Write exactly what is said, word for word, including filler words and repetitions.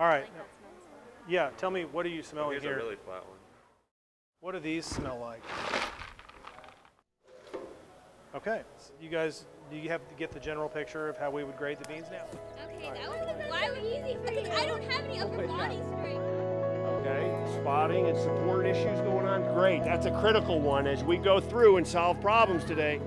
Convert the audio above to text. All right. Yeah, tell me, what are you smelling here? Here's a really flat one. What do these smell like? Okay, so you guys, do you have to get the general picture of how we would grade the beans now? Okay, that was really easy for you. I don't have any upper body strength. Okay, spotting and support issues going on, great. That's a critical one as we go through and solve problems today.